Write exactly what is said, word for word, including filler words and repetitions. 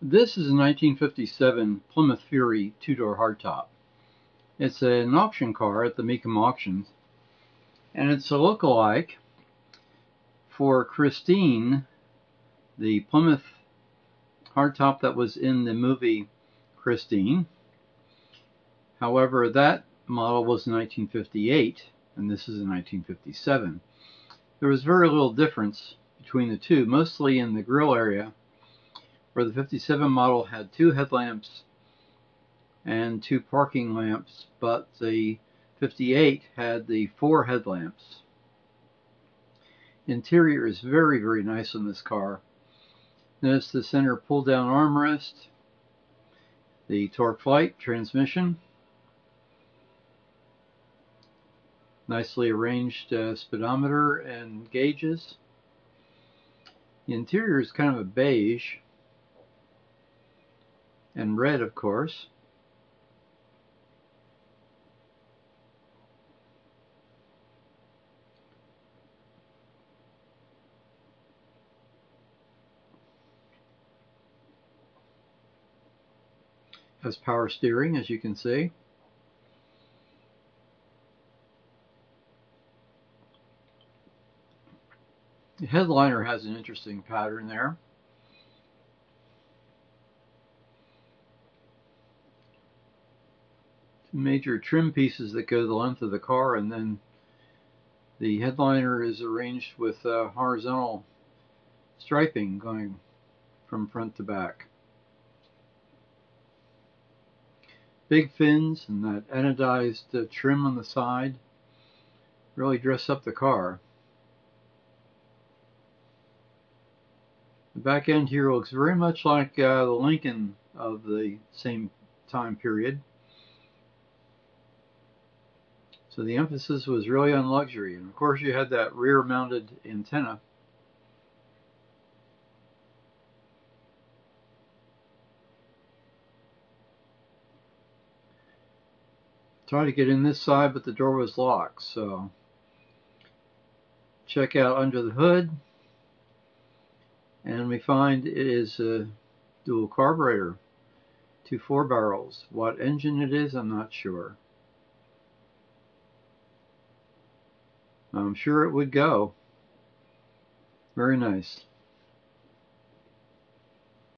This is a nineteen fifty-seven Plymouth Fury two-door hardtop. It's an auction car at the Mecum auctions, and it's a lookalike for Christine, the Plymouth hardtop that was in the movie Christine. However, that model was nineteen fifty-eight, and this is in nineteen fifty-seven. There was very little difference between the two, mostly in the grill area, where the fifty-seven model had two headlamps and two parking lamps, but the fifty-eight had the four headlamps. Interior is very, very nice on this car. Notice the center pull-down armrest, the TorqueFlite transmission, nicely arranged uh, speedometer and gauges. The interior is kind of a beige and red, of course. Has power steering, as you can see. The headliner has an interesting pattern there. Major trim pieces that go the length of the car, and then the headliner is arranged with uh, horizontal striping going from front to back. Big fins and that anodized uh, trim on the side really dress up the car. The back end here looks very much like uh, the Lincoln of the same time period. So the emphasis was really on luxury, and of course you had that rear-mounted antenna. Tried to get in this side, but the door was locked, so check out under the hood, and we find it is a dual carburetor, two four barrels. What engine it is, I'm not sure. I'm sure it would go. Very nice.